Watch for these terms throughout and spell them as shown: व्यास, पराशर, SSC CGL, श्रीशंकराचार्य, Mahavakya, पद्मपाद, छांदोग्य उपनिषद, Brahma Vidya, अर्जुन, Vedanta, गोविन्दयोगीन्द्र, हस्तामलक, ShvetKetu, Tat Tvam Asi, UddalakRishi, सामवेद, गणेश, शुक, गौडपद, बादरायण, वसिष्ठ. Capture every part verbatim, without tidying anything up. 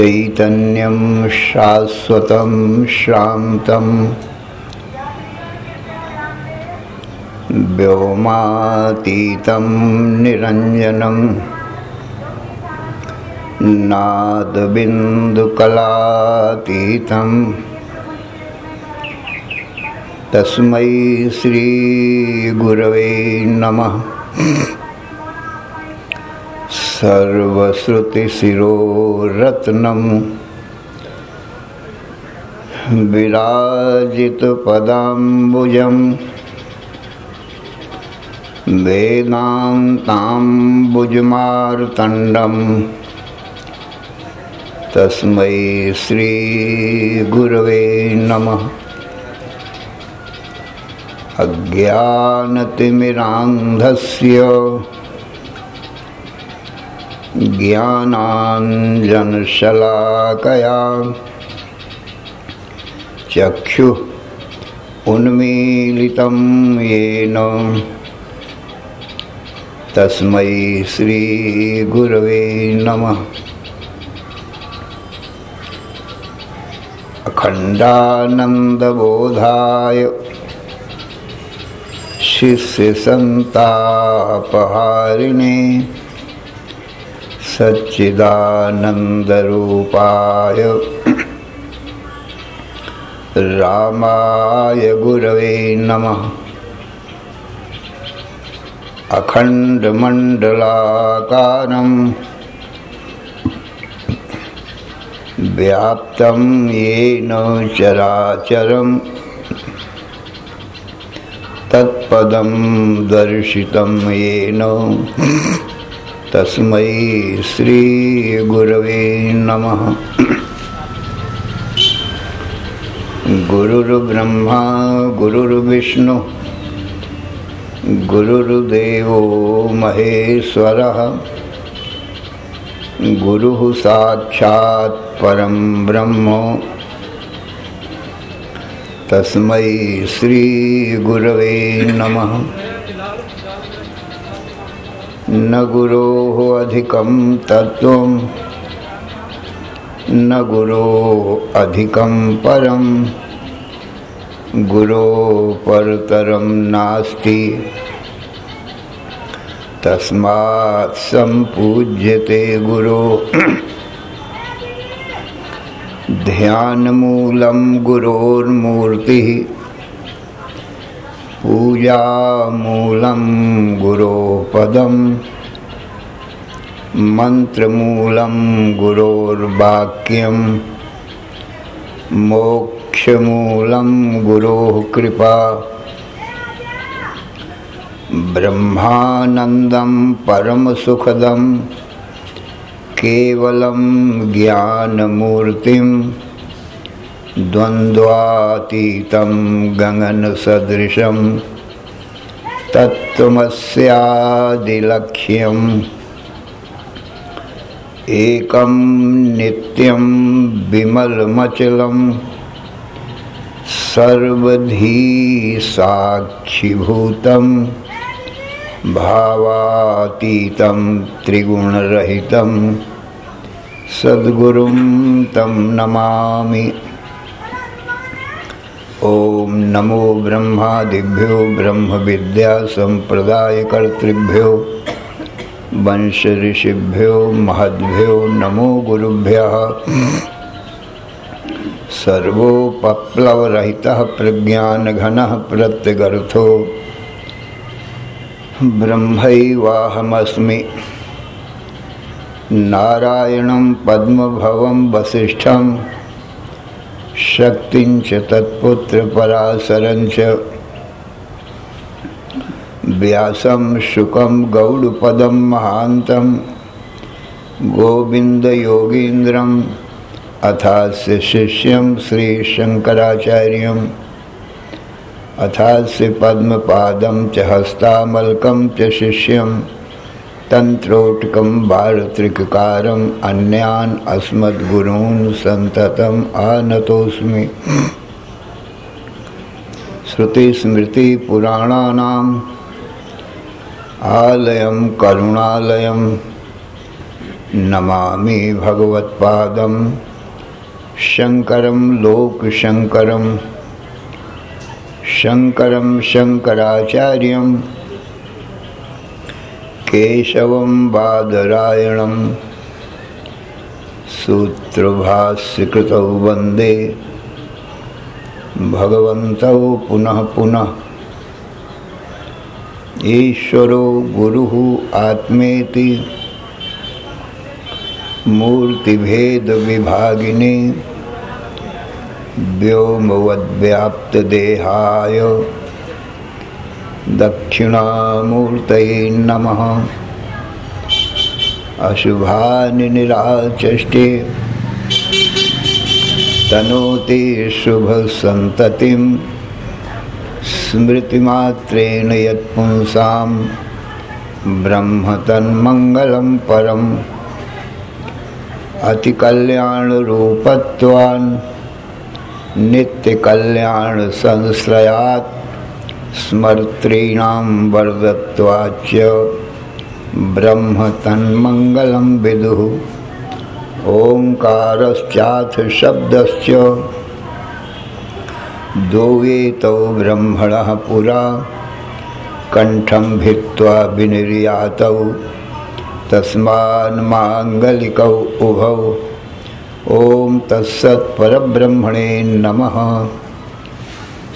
चैतन्यं शाश्वतं शांतं व्योमातीतं निरंजनं नादबिन्दुकलातीतं तस्मै श्री गुरवे नमः। सर्वश्रुतिशिरोरत्नं विराजितपदाम्बुजं वेदान्ताम्बुजमार्तण्डं तस्मै श्रीगुरवे नमः। अज्ञानतिमिरान्धस्य ज्ञानाञ्जनशलाकया चक्षुः उन्मीलितं येन तस्मै श्रीगुरवे नमः। अखण्डानन्दबोधाय शिष्यसन्तापहारिणे सच्चिदानन्दरूपाय रामाय गुरवे नमः। अखण्डमण्डलाकारं व्याप्तं येन चराचरं तत्पदं दर्शितं येन तस्मै श्री गुरवे नमः। गुरुर्ब्रह्मा गुरुर्विष्णु गुरुर्देवो महेश्वरः गुरुः साक्षात् परं ब्रह्म तस्मै श्री गुरवे नमः। न गुरोः अधिकं तत्त्वं न गुरोः अधिकं परं गुरोः परतरं नास्ति तस्मात् सम्पूज्यते गुरोः। ध्यानमूलं गुरोर्मूर्तिः पूजामूलं गुरोपदं मन्त्रमूलं गुरोर्वाक्यं मोक्षमूलं गुरोः कृपा। ब्रह्मानन्दं परमसुखदं केवलं ज्ञानमूर्तिं द्वन्द्वातीतं गगनसदृशं तत्त्वमस्यादिलक्ष्यं एकं नित्यं विमलमचलं सर्वधी साक्षिभूतं भावातीतं त्रिगुणरहितं सद्गुरुं तं नमामि। ओम नमो ब्रह्मादिभ्यो ब्रह्मविद्या संप्रदायकर्तृभ्यो वंश ऋषिभ्यो महद्भ्यो नमो गुरुभ्यः सर्वोपप्लवरहितः प्रज्ञानघनः प्रत्यगर्थो ब्रह्मैवाहमस्मि नारायणं पद्मभवं वसिष्ठं शक्तिञ्च तत्पुत्र पराशरञ्च व्यासं शुकं गौडपदं महान्तं गोविन्दयोगीन्द्रं अथास्य शिष्यं श्रीशंकराचार्यं अथास्य पद्मपादं च हस्तामलकं च शिष्यं तंत्रोटकं भारतृककारं अन्यान अस्मद्गुरून् संततम् आनतोऽस्मि। श्रुतिस्मृतिपुराणानाम् आलयं करुणालयं नमामि भगवत्पादं शंकरं लोकशंकरं शंकरं शंकराचार्यं केशवं बादरायणं सूत्रभाष्यकृतौ वंदे भगवन्तौ पुनः पुनः। ईश्वरो गुरुः आत्मेति मूर्तिभेद विभागिने व्योमवद्व्याप्तदेहाय दक्षिणामूर्तये नमः। अशुभानि निराचष्टे तनोति शुभसन्ततिं स्मृतिमात्रेण यत्पुंसां ब्रह्म तन्मङ्गलं परम्। अतिकल्याणरूपत्वात् नित्यकल्याणसंश्रयात् स्मर्तॄणां वरदत्वाच्च ब्रह्म तन्मंगलं विदुः। ओंकारश्चाथ शब्दश्च द्वयोतो ब्रह्मणः पुरा कंठं भित्वा विनिर्यातौ तस्मान्मांगलिकौ उभौ। ओं तत्सत् परब्रह्मणे नमः।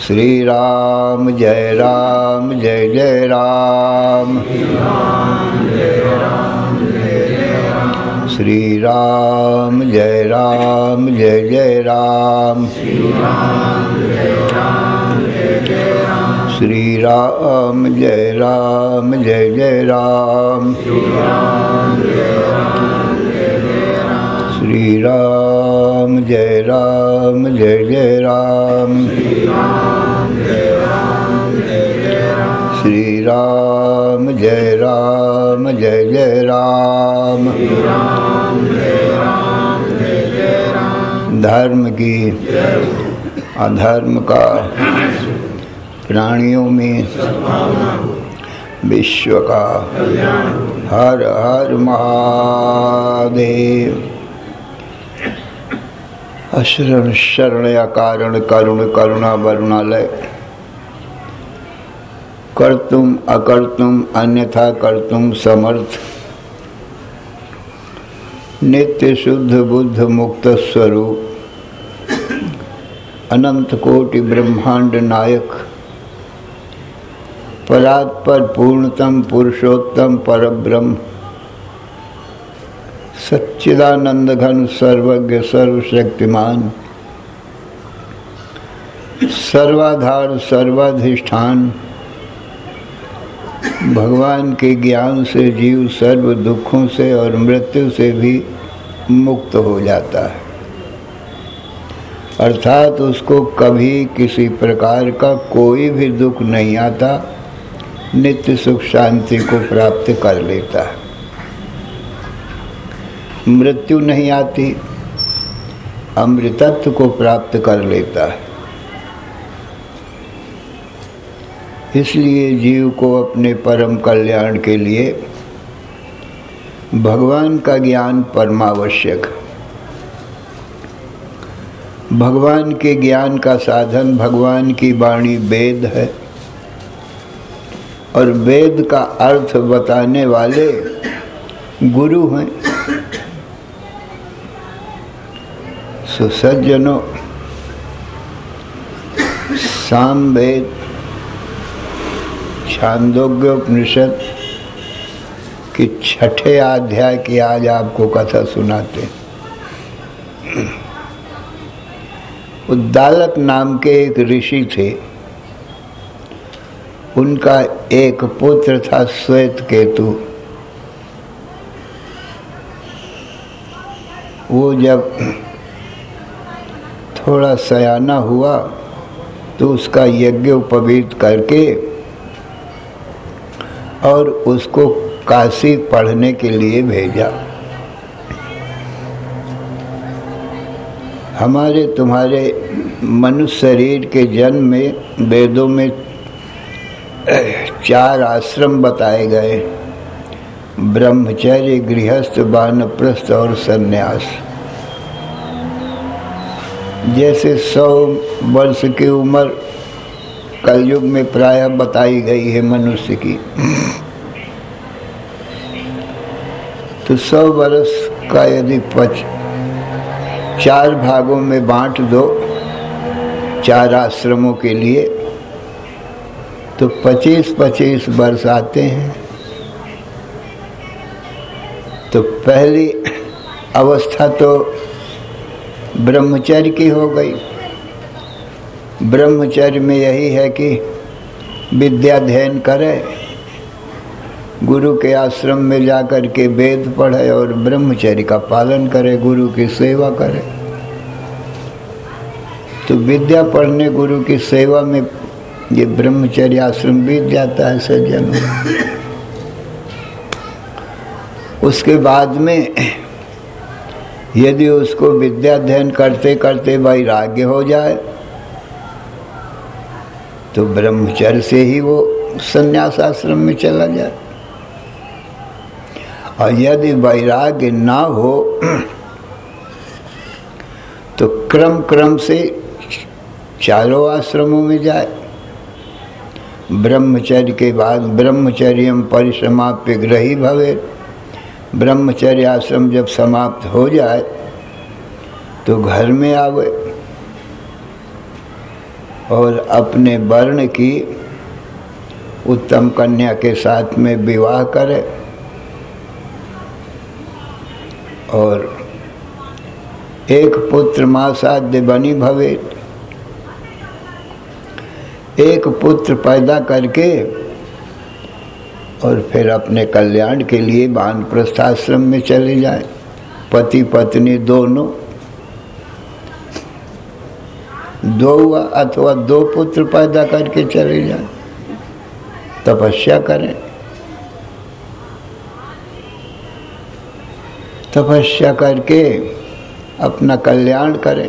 श्री राम जय राम जय जय राम श्री राम जय राम जय जय राम श्री राम जय राम जय जय राम श्री राम जय राम जय जय राम श्री राम जय राम जय जय राम। धर्म की अधर्म का प्राणियों में विश्व का हर हर महादेव। अशरण शरण अकारण करुण करुणा वरुणालय कर्तुम अकर्तुम अन्यथा कर्तुम समर्थ नित्य शुद्ध बुद्ध मुक्त स्वरूप अनंत कोटि ब्रह्मांड नायक परात्पर पूर्णतम पुरुषोत्तम परब्रह्म सच्चिदानंद घन सर्वज्ञ सर्वशक्तिमान सर्वाधार सर्वाधिष्ठान भगवान के ज्ञान से जीव सर्व दुखों से और मृत्यु से भी मुक्त हो जाता है, अर्थात उसको कभी किसी प्रकार का कोई भी दुख नहीं आता, नित्य सुख शांति को प्राप्त कर लेता है। मृत्यु नहीं आती, अमृतत्व को प्राप्त कर लेता है। इसलिए जीव को अपने परम कल्याण के लिए भगवान का ज्ञान परमावश्यक। भगवान के ज्ञान का साधन भगवान की वाणी वेद है, और वेद का अर्थ बताने वाले गुरु हैं। सो सज्जनों, सामवेद, छांदोग्य उपनिषद के छठे अध्याय की आज आपको कथा सुनाते हैं। उद्दालक नाम के एक ऋषि थे, उनका एक पुत्र था श्वेतकेतु। वो जब थोड़ा सयाना हुआ तो उसका यज्ञ उपवीत करके और उसको काशी पढ़ने के लिए भेजा। हमारे तुम्हारे मनुष्य शरीर के जन्म में वेदों में चार आश्रम बताए गए, ब्रह्मचर्य, गृहस्थ, वानप्रस्थ और सन्यास। जैसे सौ वर्ष की उम्र कलयुग में प्रायः बताई गई है मनुष्य की, तो सौ वर्ष का यदि पच चार भागों में बांट दो चार आश्रमों के लिए, तो पच्चीस पच्चीस वर्ष आते हैं। तो पहली अवस्था तो ब्रह्मचर्य की हो गई। ब्रह्मचर्य में यही है कि विद्याध्ययन करे, गुरु के आश्रम में जाकर के वेद पढ़े और ब्रह्मचर्य का पालन करे, गुरु की सेवा करे। तो विद्या पढ़ने, गुरु की सेवा में ये ब्रह्मचर्य आश्रम बीत जाता है सज्जनों। उसके बाद में यदि उसको विद्या अध्ययन करते करते वैराग्य हो जाए तो ब्रह्मचर्य से ही वो संन्यास आश्रम में चला जाए। और यदि वैराग्य ना हो तो क्रम क्रम से चारों आश्रमों में जाए। ब्रह्मचर्य के बाद ब्रह्मचर्यम परिसमाप्य ग्रही भवे, ब्रह्मचर्य आश्रम जब समाप्त हो जाए तो घर में आवे और अपने वर्ण की उत्तम कन्या के साथ में विवाह करे और एक पुत्र मासाद्य बनी भवेत्, एक पुत्र पैदा करके और फिर अपने कल्याण के लिए वानप्रस्थ आश्रम में चले जाए, पति पत्नी दोनों। दो अथवा दो पुत्र पैदा करके चले जाए, तपस्या करें। तपस्या करके अपना कल्याण करें।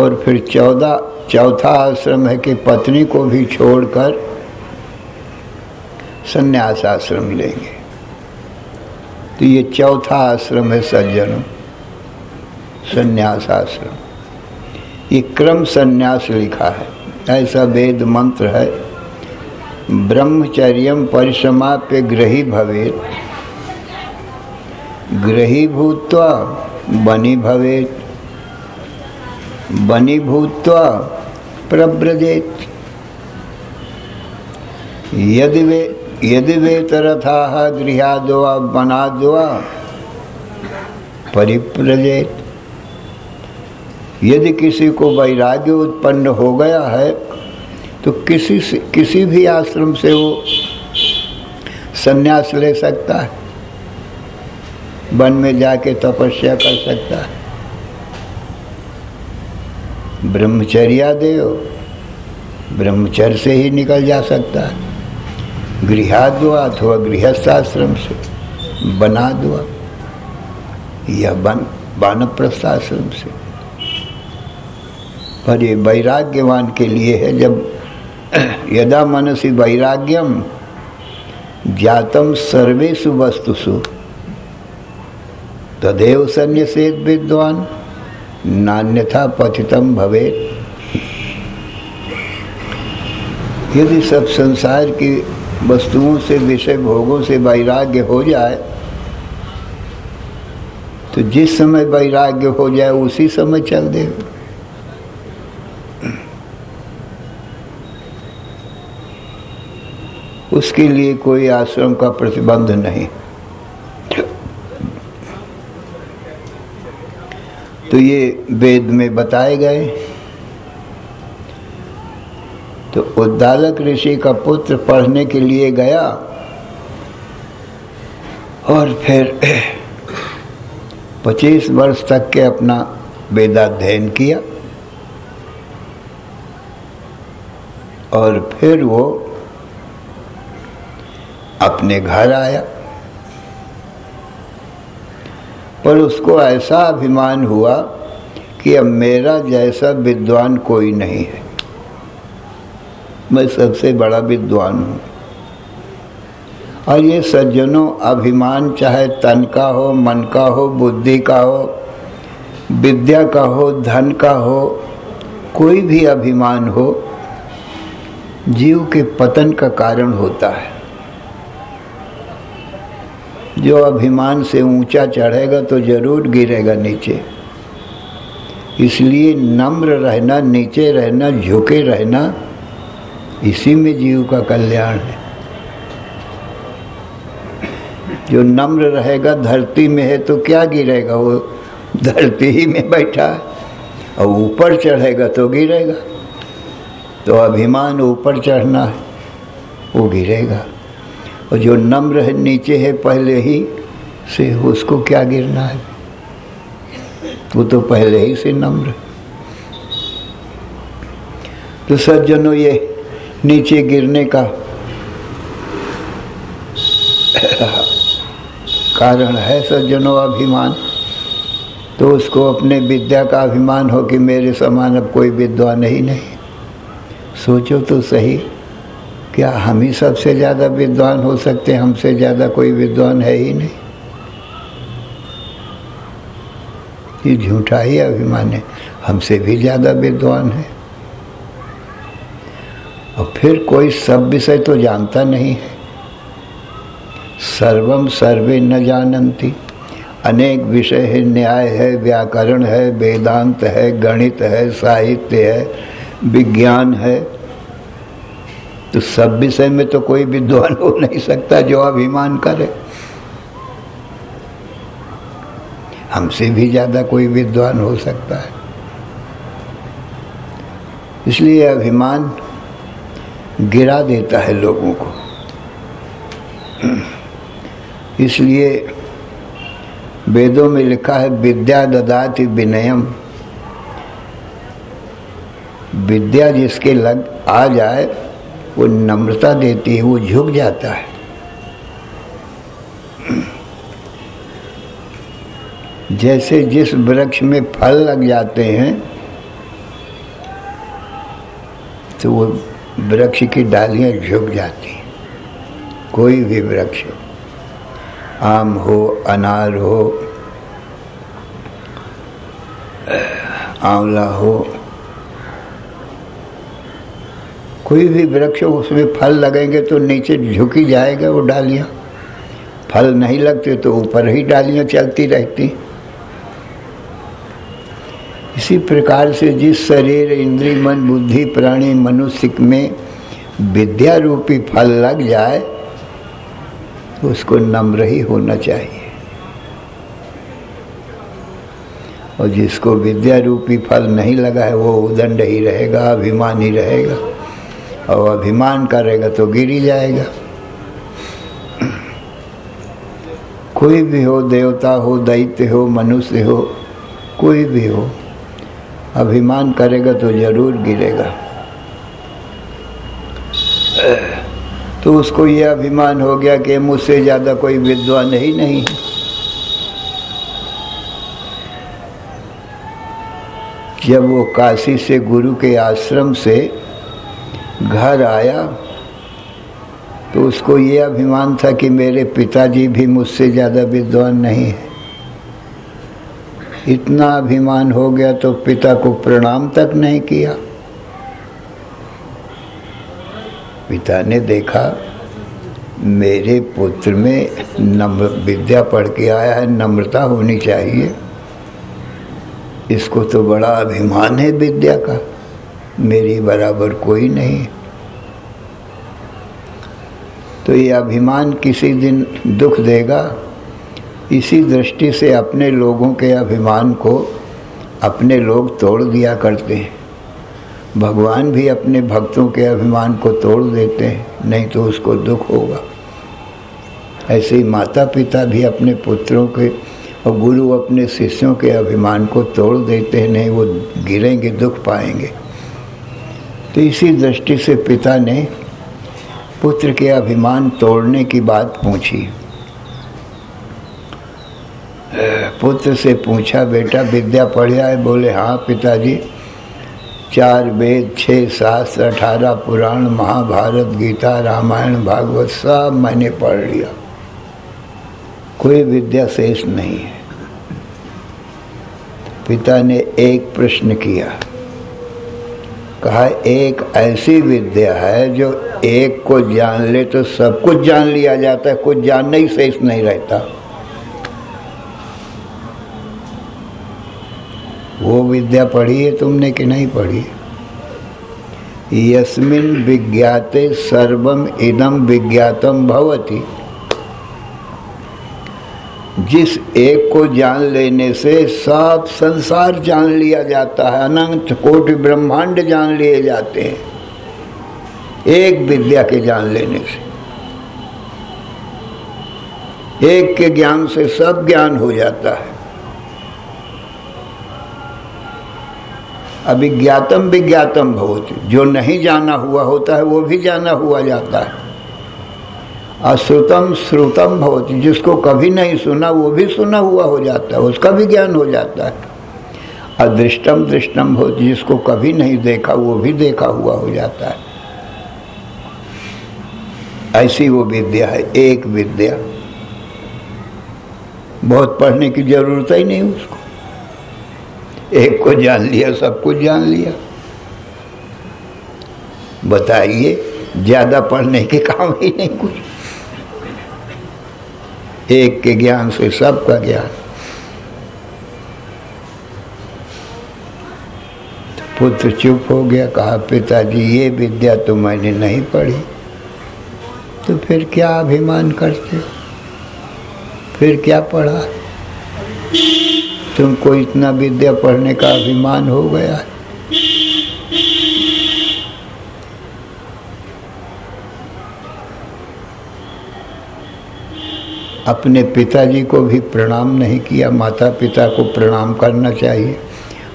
और फिर चौदह चौथा आश्रम है कि पत्नी को भी छोड़कर संन्यास आश्रम लेंगे। तो ये चौथा आश्रम है सज्जनों, संन्यास आश्रम। ये क्रम संन्यास लिखा है, ऐसा वेद मंत्र है। ब्रह्मचर्यम परिसमाप्य गृही भवेत्, गृही भूत्वा बनी भवेत्, बनी भूत्वा प्रव्रजेत्। यदि वे यदि वेतरथाः गृहाद् वा वनाद् वा परिव्रजेत्। यदि किसी को वैराग्य उत्पन्न हो गया है तो किसी से किसी भी आश्रम से वो संन्यास ले सकता है, वन में जाके तपस्या कर सकता है। ब्रह्मचर्या देव, ब्रह्मचर्य से ही निकल जा सकता है, गृहाद् वा अथवा गृहस्थ आश्रम से, वनाद् वा या वन वानप्रस्थ आश्रम से। पर ये वैराग्यवान के लिए है। जब यदा मनसि वैराग्यम जातम सर्वेषु वस्तुषु तदेव संन्यसेत् विद्वान। नान्यथा पतितम भवेत्। यदि सब संसार की वस्तुओं से, विषय भोगों से वैराग्य हो जाए तो जिस समय वैराग्य हो जाए उसी समय चल दे। उसके लिए कोई आश्रम का प्रतिबंध नहीं। तो ये वेद में बताए गए। तो उद्दालक ऋषि का पुत्र पढ़ने के लिए गया और फिर पच्चीस वर्ष तक के अपना वेदाध्ययन किया और फिर वो अपने घर आया। पर उसको ऐसा अभिमान हुआ कि अब मेरा जैसा विद्वान कोई नहीं है, मैं सबसे बड़ा विद्वान हूँ। और ये सज्जनों, अभिमान चाहे तन का हो, मन का हो, बुद्धि का हो, विद्या का हो, धन का हो, कोई भी अभिमान हो, जीव के पतन का कारण होता है। जो अभिमान से ऊंचा चढ़ेगा तो जरूर गिरेगा नीचे। इसलिए नम्र रहना, नीचे रहना, झुके रहना, इसी में जीव का कल्याण है। जो नम्र रहेगा, धरती में है तो क्या गिरेगा, वो धरती ही में बैठा है, और ऊपर चढ़ेगा तो गिरेगा। तो अभिमान ऊपर चढ़ना है, वो गिरेगा। और जो नम्र है, नीचे है पहले ही से, उसको क्या गिरना है, वो तो पहले ही से नम्र। तो सज्जनों, ये नीचे गिरने का कारण है सज्जनों अभिमान। तो उसको अपने विद्या का अभिमान हो कि मेरे समान अब कोई विद्वान ही नहीं। सोचो तो सही, क्या हम ही सबसे ज़्यादा विद्वान हो सकते हैं? हमसे ज़्यादा कोई विद्वान है ही नहीं। ये झूठा ही अभिमान है। हमसे भी ज़्यादा विद्वान है। और फिर कोई सब विषय तो जानता नहीं है। सर्वम सर्वे न जानन्ति, अनेक विषय है, न्याय है, व्याकरण है, वेदांत है, गणित है, साहित्य है, विज्ञान है। तो सब विषय में तो कोई विद्वान हो नहीं सकता जो अभिमान करे। हमसे भी ज़्यादा कोई विद्वान हो सकता है। इसलिए अभिमान गिरा देता है लोगों को। इसलिए वेदों में लिखा है, विद्या ददाति विनयम। विद्या जिसके लग आ जाए वो नम्रता देती है, वो झुक जाता है। जैसे जिस वृक्ष में फल लग जाते हैं तो वो वृक्ष की डालियाँ झुक जाती हैं। कोई भी वृक्ष हो, आम हो, अनार हो, आंवला हो, कोई भी वृक्ष हो, उसमें फल लगेंगे तो नीचे झुकी जाएगा वो डालियाँ। फल नहीं लगते तो ऊपर ही डालियाँ चलती रहती। इसी प्रकार से जिस शरीर, इंद्रिय, मन, बुद्धि, प्राणी, मनुष्य में विद्या रूपी फल लग जाए उसको नम्र ही होना चाहिए। और जिसको विद्या रूपी फल नहीं लगा है वो उदंड ही रहेगा, अभिमान ही रहेगा। और अभिमान करेगा तो गिर ही जाएगा। कोई भी हो, देवता हो, दैत्य हो, मनुष्य हो, कोई भी हो, अभिमान करेगा तो जरूर गिरेगा। तो उसको ये अभिमान हो गया कि मुझसे ज़्यादा कोई विद्वान ही नहीं है। जब वो काशी से, गुरु के आश्रम से घर आया तो उसको ये अभिमान था कि मेरे पिताजी भी मुझसे ज़्यादा विद्वान नहीं है। इतना अभिमान हो गया तो पिता को प्रणाम तक नहीं किया। पिता ने देखा मेरे पुत्र में नम्र विद्या पढ़ के आया है, नम्रता होनी चाहिए, इसको तो बड़ा अभिमान है विद्या का, मेरी बराबर कोई नहीं। तो ये अभिमान किसी दिन दुख देगा। इसी दृष्टि से अपने लोगों के अभिमान को अपने लोग तोड़ दिया करते हैं। भगवान भी अपने भक्तों के अभिमान को तोड़ देते हैं, नहीं तो उसको दुख होगा। ऐसे ही माता पिता भी अपने पुत्रों के और गुरु अपने शिष्यों के अभिमान को तोड़ देते हैं, नहीं वो गिरेंगे, दुख पाएंगे। तो इसी दृष्टि से पिता ने पुत्र के अभिमान तोड़ने की बात पूछी। पुत्र से पूछा, बेटा विद्या पढ़ा है? बोले हाँ पिताजी, चार वेद, छः शास्त्र, अठारह पुराण, महाभारत, गीता, रामायण, भागवत सब मैंने पढ़ लिया, कोई विद्या शेष नहीं है। पिता ने एक प्रश्न किया, कहा एक ऐसी विद्या है जो एक को जान ले तो सब कुछ जान लिया जाता है, कुछ जानना ही शेष नहीं रहता। वो विद्या पढ़ी है तुमने कि नहीं पढ़ी? यस्मिन् विज्ञाते सर्वम इदम विज्ञातम भवति। जिस एक को जान लेने से सब संसार जान लिया जाता है, अनंत कोटि ब्रह्मांड जान लिए जाते हैं एक विद्या के जान लेने से। एक के ज्ञान से सब ज्ञान हो जाता है। अभिज्ञातम विज्ञातम भवति, जो नहीं जाना हुआ होता है वो भी जाना हुआ जाता है। अश्रुतम श्रुतम भवति, जिसको कभी नहीं सुना वो भी सुना हुआ हो जाता है, उसका भी ज्ञान हो जाता है। अदृष्टम दृष्टम भवति, जिसको कभी नहीं देखा वो भी देखा हुआ हो जाता है। ऐसी वो विद्या है, एक विद्या, बहुत पढ़ने की जरूरत ही नहीं उसको, एक को जान लिया सब कुछ जान लिया। बताइए, ज़्यादा पढ़ने के काम ही नहीं कुछ, एक के ज्ञान से सब का ज्ञान। पुत्र चुप हो गया, कहा पिताजी ये विद्या तो मैंने नहीं पढ़ी, तो फिर क्या अभिमान करते हो? फिर क्या पढ़ा तुमको? इतना विद्या पढ़ने का अभिमान हो गया। अपने पिताजी को भी प्रणाम नहीं किया। माता पिता को प्रणाम करना चाहिए,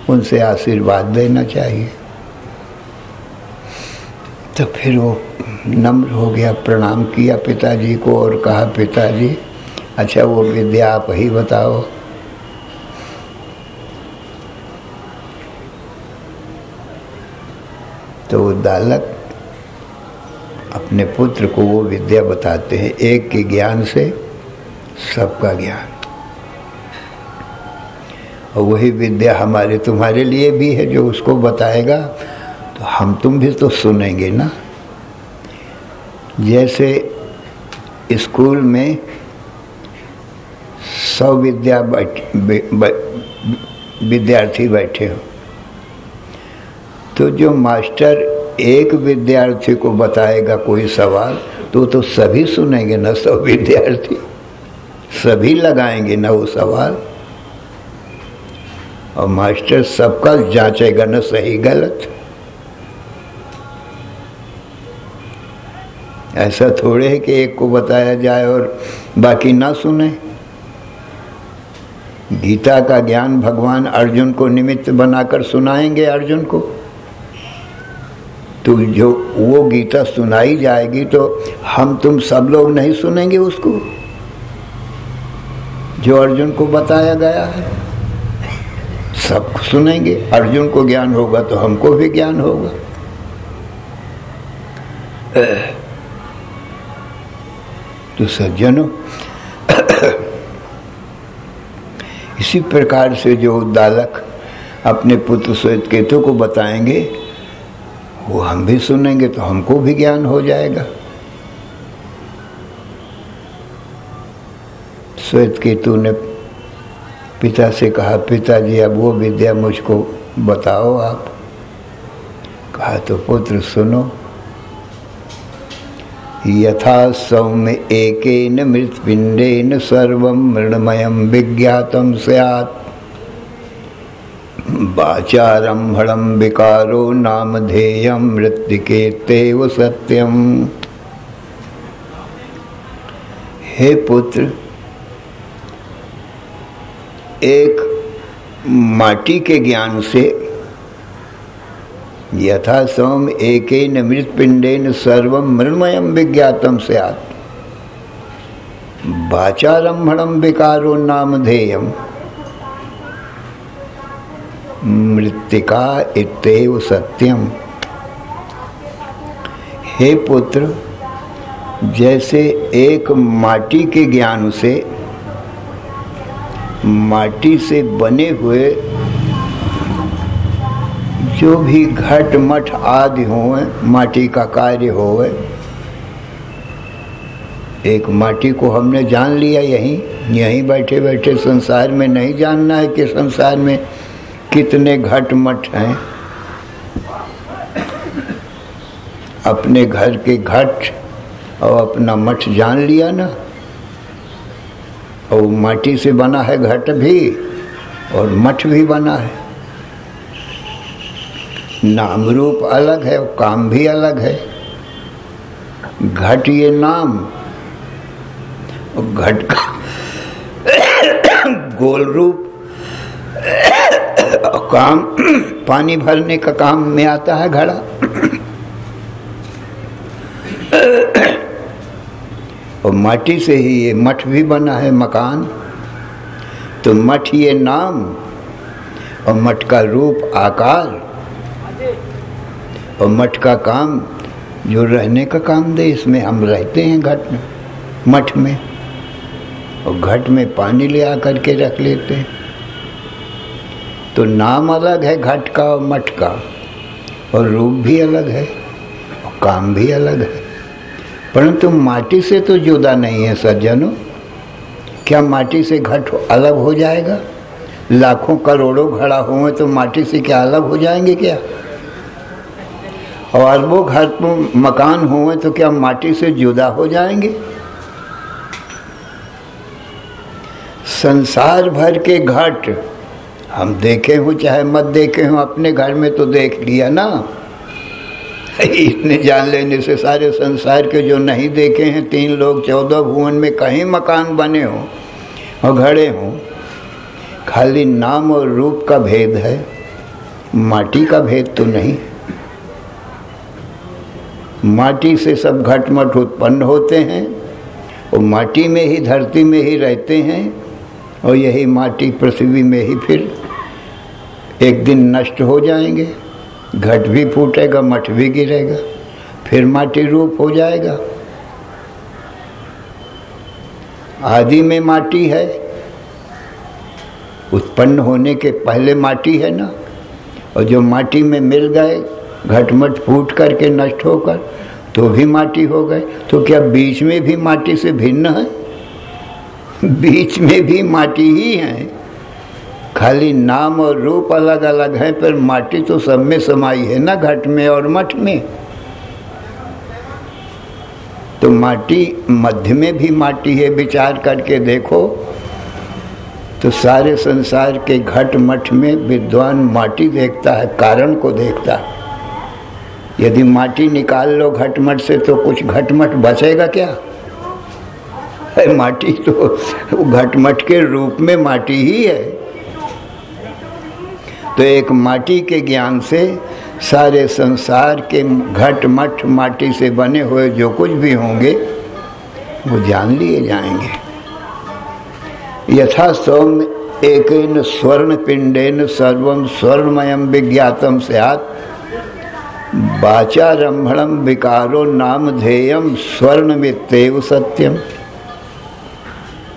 उनसे आशीर्वाद देना चाहिए। तो फिर वो नम्र हो गया, प्रणाम किया पिताजी को और कहा पिताजी अच्छा वो विद्या आप ही बताओ। तो उद्दालक अपने पुत्र को वो विद्या बताते हैं, एक के ज्ञान से सबका ज्ञान। और वही विद्या हमारे तुम्हारे लिए भी है, जो उसको बताएगा तो हम तुम भी तो सुनेंगे ना। जैसे स्कूल में सौ विद्या विद्यार्थी बैठे हो, तो जो मास्टर एक विद्यार्थी को बताएगा कोई सवाल तो तो सभी सुनेंगे ना, सब विद्यार्थी सभी लगाएंगे ना वो सवाल। और मास्टर सबका जांचेगा ना सही गलत। ऐसा थोड़े है कि एक को बताया जाए और बाकी ना सुने। गीता का ज्ञान भगवान अर्जुन को निमित्त बनाकर सुनाएंगे अर्जुन को, तो जो वो गीता सुनाई जाएगी तो हम तुम सब लोग नहीं सुनेंगे उसको जो अर्जुन को बताया गया है। सब सुनेंगे, अर्जुन को ज्ञान होगा तो हमको भी ज्ञान होगा। तो सज्जनों, इस इसी प्रकार से जो उद्दालक अपने पुत्र श्वेतकेतु को बताएंगे वो हम भी सुनेंगे तो हमको भी ज्ञान हो जाएगा। श्वेतकेतु ने पिता से कहा, पिताजी अब वो विद्या मुझको बताओ आप। कहा तो पुत्र सुनो, यथा सौम्य एकेन मृत्पिंडेन सर्वं मृणमयं विज्ञातं स्यात्, वाचारम्भणं विकारो नामधेयं मृत्तिकेतेव सत्यं। हे पुत्र, एक माटी के ज्ञान से, यथा सौम एकेन मृत्पिंडेन सर्वं मृण्मयं विज्ञातं स्यात्, वाचारम्भणं विकारो नामधेयं मृत्तिका इत्येव सत्यं। हे पुत्र, जैसे एक माटी के ज्ञान से माटी से बने हुए जो भी घट मठ आदि होए, माटी का कार्य होए, एक माटी को हमने जान लिया यहीं यहीं बैठे बैठे। संसार में नहीं जानना है कि संसार में कितने घट मठ हैं। अपने घर के घट और अपना मठ जान लिया ना, और माटी से बना है घट भी और मठ भी बना है। नाम रूप अलग है और काम भी अलग है। घट ये नाम और घट का गोल रूप, और काम पानी भरने का काम में आता है घड़ा। और माटी से ही ये मठ भी बना है, मकान। तो मठ ये नाम और मठ का रूप आकार और मठ का काम जो रहने का काम दे, इसमें हम रहते हैं घट में, मठ में। और घट में पानी ले आकर के रख लेते हैं। तो नाम अलग है घट का और मठ का, और रूप भी अलग है और काम भी अलग है। परंतु माटी से तो जुदा नहीं है सज्जनों। क्या माटी से घट अलग हो जाएगा? लाखों करोड़ों घड़ा होंगे तो माटी से क्या अलग हो जाएंगे क्या? और अरबों घर में मकान हों तो क्या माटी से जुदा हो जाएंगे? संसार भर के घट हम देखे हों चाहे मत देखे हों, अपने घर में तो देख लिया ना। इतने जान लेने से सारे संसार के जो नहीं देखे हैं, तीन लोग चौदह भुवन में कहीं मकान बने हों और घड़े हों, खाली नाम और रूप का भेद है, माटी का भेद तो नहीं। माटी से सब घटमट उत्पन्न होते हैं और माटी में ही, धरती में ही रहते हैं, और यही माटी पृथ्वी में ही फिर एक दिन नष्ट हो जाएंगे। घट भी फूटेगा, मठ भी गिरेगा, फिर माटी रूप हो जाएगा। आदि में माटी है, उत्पन्न होने के पहले माटी है ना, और जो माटी में मिल गए घटमट फूट करके नष्ट होकर तो भी माटी हो गए। तो क्या बीच में भी माटी से भिन्न है? बीच में भी माटी ही है, खाली नाम और रूप अलग अलग है, पर माटी तो सब में समाई है ना, घट में और मठ में। तो माटी, मध्य में भी माटी है। विचार करके देखो तो सारे संसार के घट मठ में विद्वान माटी देखता है, कारण को देखता है। यदि माटी निकाल लो घटमट से तो कुछ घटमट बचेगा क्या? है माटी तो घटमट के रूप में माटी ही है। तो एक माटी के ज्ञान से सारे संसार के घटमट, माटी से बने हुए जो कुछ भी होंगे वो जान लिए जाएंगे। यथा सौम एकेन स्वर्ण पिंडेन सर्वम स्वर्णमयम विज्ञातम स्यात्, वाचारम्भणं विकारो नामधेयं स्वर्णमित्येव सत्यं।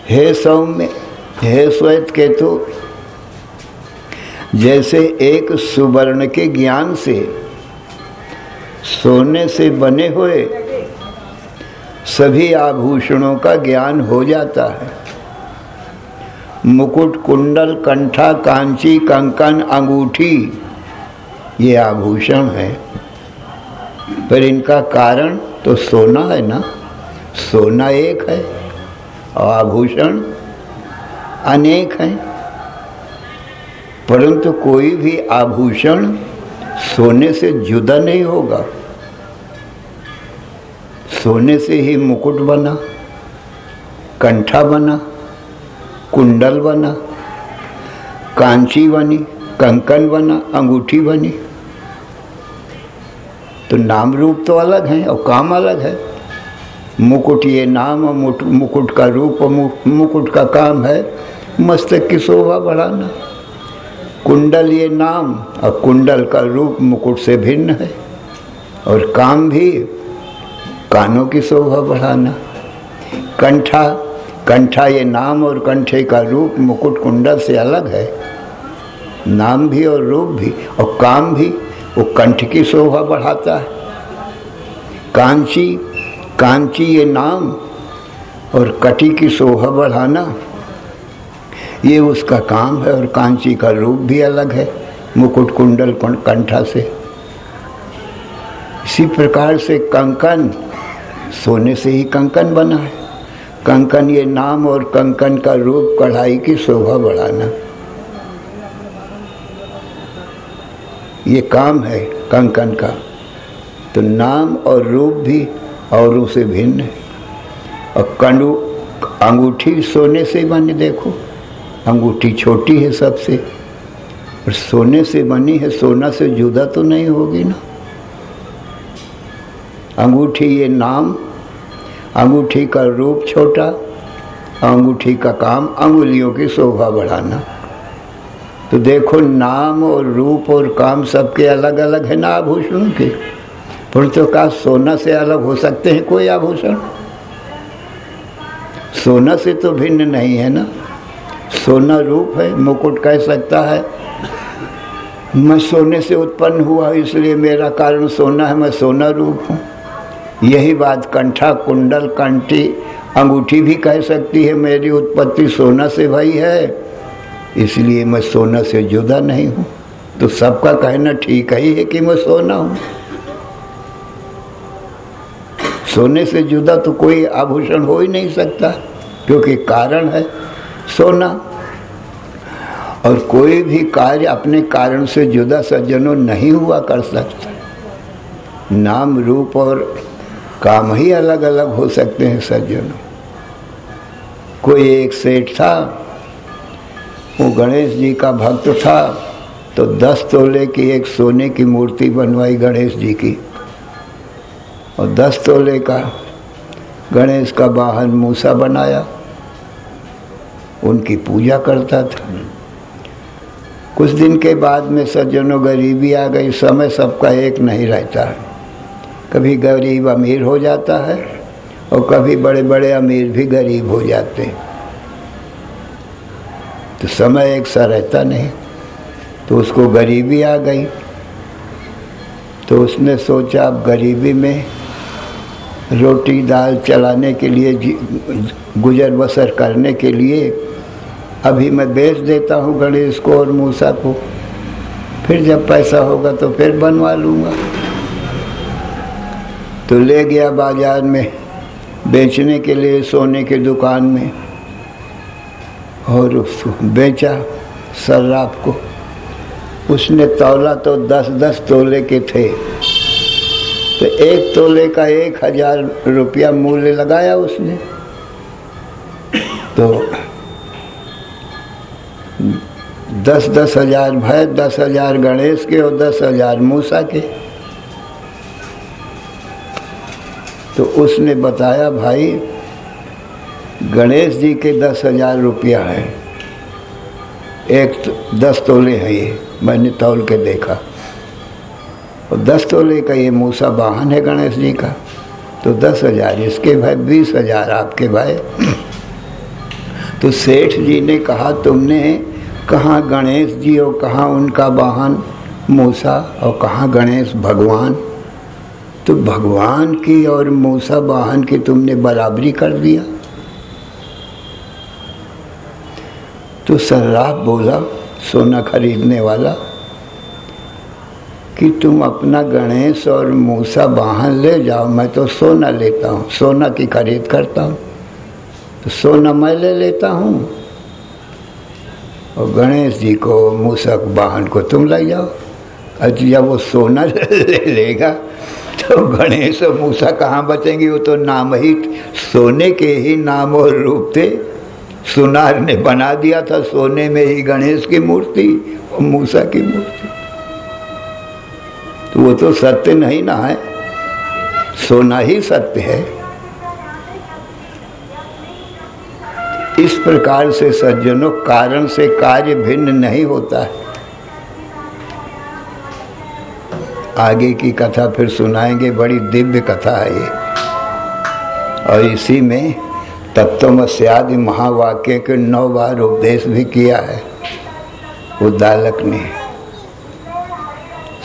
हे सौम्य, हे श्वेतकेतु, जैसे एक सुवर्ण के ज्ञान से सोने से बने हुए सभी आभूषणों का ज्ञान हो जाता है। मुकुट, कुंडल, कंठा, कांची, कंकन, अंगूठी ये आभूषण है, पर इनका कारण तो सोना है ना। सोना एक है और आभूषण अनेक हैं, परंतु कोई भी आभूषण सोने से जुदा नहीं होगा। सोने से ही मुकुट बना, कंठा बना, कुंडल बना, कांची बनी, कंकन बना, अंगूठी बनी। तो नाम रूप तो अलग हैं और काम अलग है। मुकुट ये नाम और मुकुट का रूप और मुकुट का काम है मस्तक की शोभा बढ़ाना। कुंडल ये नाम और कुंडल का रूप मुकुट से भिन्न है, और काम भी कानों की शोभा बढ़ाना। कंठा, कंठा ये नाम और कंठे का रूप मुकुट कुंडल से अलग है, नाम भी और रूप भी और काम भी। वो कंठ की शोभा बढ़ाता है। कांची, कांची ये नाम और कटी की शोभा बढ़ाना ये उसका काम है, और कांची का रूप भी अलग है मुकुट कुंडल कंठा से। इसी प्रकार से कंकन, सोने से ही कंकन बना है। कंकन ये नाम और कंकन का रूप कढ़ाई की शोभा बढ़ाना ये काम है कंकन का। तो नाम और रूप भी औरों से भिन्न है। और कंडू अंगूठी सोने से बनी, देखो अंगूठी छोटी है सबसे और सोने से बनी है, सोना से जुदा तो नहीं होगी ना। अंगूठी ये नाम, अंगूठी का रूप छोटा, अंगूठी का काम अंगुलियों की शोभा बढ़ाना। तो देखो नाम और रूप और काम सबके अलग अलग है ना आभूषणों के, परंतु का सोना से अलग हो सकते हैं कोई आभूषण? सोना से तो भिन्न नहीं है ना। सोना रूप है, मुकुट कह सकता है मैं सोने से उत्पन्न हुआ इसलिए मेरा कारण सोना है, मैं सोना रूप हूँ। यही बात कंठा, कुंडल, कंठी, अंगूठी भी कह सकती है मेरी उत्पत्ति सोना से भई है इसलिए मैं सोना से जुदा नहीं हूँ। तो सबका कहना ठीक ही है कि मैं सोना हूँ। सोने से जुदा तो कोई आभूषण हो ही नहीं सकता, क्योंकि कारण है सोना। और कोई भी कार्य अपने कारण से जुदा सज्जनों नहीं हुआ कर सकता। नाम, रूप और काम ही अलग अलग हो सकते हैं सज्जनों। कोई एक सेठ था, वो गणेश जी का भक्त था, तो दस तोले की एक सोने की मूर्ति बनवाई गणेश जी की, और दस तोले का गणेश का वाहन मूसा बनाया, उनकी पूजा करता था। कुछ दिन के बाद में सज्जनों गरीबी आ गई। समय सबका एक नहीं रहता है, कभी गरीब अमीर हो जाता है और कभी बड़े बड़े अमीर भी गरीब हो जाते हैं। तो समय एक सा रहता नहीं, तो उसको गरीबी आ गई। तो उसने सोचा अब गरीबी में रोटी दाल चलाने के लिए, गुजर बसर करने के लिए अभी मैं बेच देता हूँ गणेश को और मूसा को, फिर जब पैसा होगा तो फिर बनवा लूँगा। तो ले गया बाज़ार में बेचने के लिए सोने की दुकान में, और उसको बेचा सर्राफ को। उसने तौला तो दस दस तोले के थे, तो एक तोले का एक हज़ार रुपया मूल्य लगाया उसने। तो दस दस हज़ार भय, दस हज़ार गणेश के और दस हज़ार मूसा के। तो उसने बताया भाई गणेश जी के दस हज़ार रुपया है, एक दस तोले है ये, मैंने तौल के देखा, और दस तोले का ये मूसा वाहन है गणेश जी का, तो दस हज़ार इसके भाई, बीस हज़ार आपके भाई। तो सेठ जी ने कहा तुमने कहाँ गणेश जी और कहाँ उनका वाहन मूसा और कहाँ गणेश भगवान। तो भगवान की और मूसा वाहन की तुमने बराबरी कर दिया। तो सर्राफ बोला सोना खरीदने वाला कि तुम अपना गणेश और मूसा वाहन ले जाओ, मैं तो सोना लेता हूँ, सोना की खरीद करता हूँ, तो सोना मैं ले लेता हूँ और गणेश जी को मूसा वाहन को तुम ले जाओ। अच्छा, जब वो सोना ले लेगा तो गणेश और मूसा कहाँ बचेंगे? वो तो नाम ही सोने के ही नाम और रूप थे। सुनार ने बना दिया था सोने में ही गणेश की मूर्ति और मूसा की मूर्ति। तो वो तो सत्य नहीं ना है, सोना ही सत्य है। इस प्रकार से सज्जनों कारण से कार्य भिन्न नहीं होता है। आगे की कथा फिर सुनाएंगे, बड़ी दिव्य कथा है ये। और इसी में तत्त्वमसि आदि महावाक्य के नौ बार उपदेश भी किया है उद्दालक ने।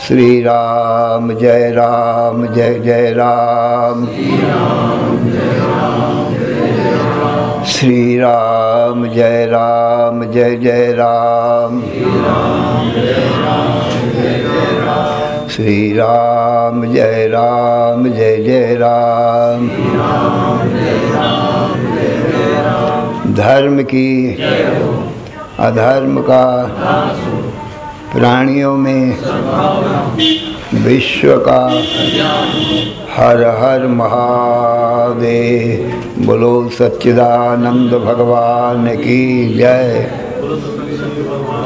श्री राम जय राम जय जय राम, श्री राम जय राम जय जय राम, श्री राम जय राम जय जय राम, धर्म की अधर्म का, प्राणियों में विश्व का, हर हर महादेव। बोलो सच्चिदानंद भगवान की जय।